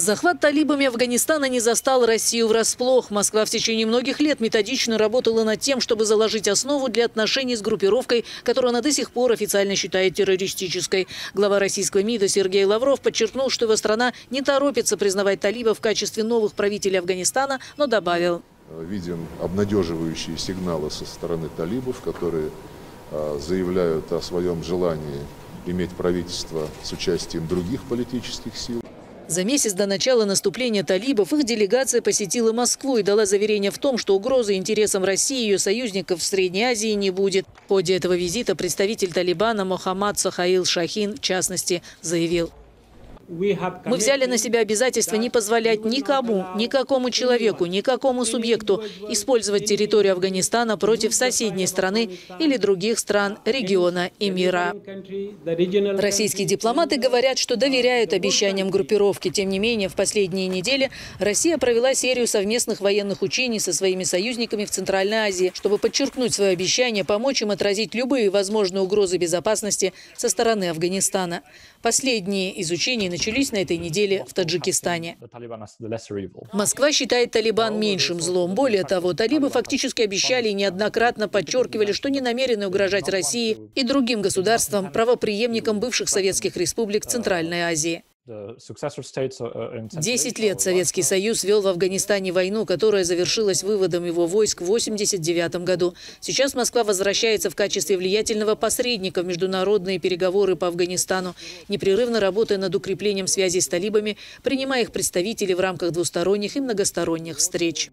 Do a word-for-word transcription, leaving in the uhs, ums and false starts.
Захват талибами Афганистана не застал Россию врасплох. Москва в течение многих лет методично работала над тем, чтобы заложить основу для отношений с группировкой, которую она до сих пор официально считает террористической. Глава российского МИДа Сергей Лавров подчеркнул, что его страна не торопится признавать талибов в качестве новых правителей Афганистана, но добавил. Видим обнадеживающие сигналы со стороны талибов, которые заявляют о своем желании иметь правительство с участием других политических сил. За месяц до начала наступления талибов их делегация посетила Москву и дала заверение в том, что угрозы интересам России и ее союзников в Средней Азии не будет. В ходе этого визита представитель Талибана Мохаммад Сахаил Шахин, в частности, заявил. Мы взяли на себя обязательство не позволять никому, никакому человеку, никакому субъекту использовать территорию Афганистана против соседней страны или других стран региона и мира. Российские дипломаты говорят, что доверяют обещаниям группировки. Тем не менее, в последние недели Россия провела серию совместных военных учений со своими союзниками в Центральной Азии, чтобы подчеркнуть свое обещание помочь им отразить любые возможные угрозы безопасности со стороны Афганистана. Последние из учений начались на этой неделе в Таджикистане. Москва считает Талибан меньшим злом. Более того, талибы фактически обещали и неоднократно подчеркивали, что не намерены угрожать России и другим государствам, правопреемникам бывших советских республик Центральной Азии. Десять лет Советский Союз вел в Афганистане войну, которая завершилась выводом его войск в восемьдесят девятом году. Сейчас Москва возвращается в качестве влиятельного посредника в международные переговоры по Афганистану, непрерывно работая над укреплением связей с талибами, принимая их представителей в рамках двусторонних и многосторонних встреч.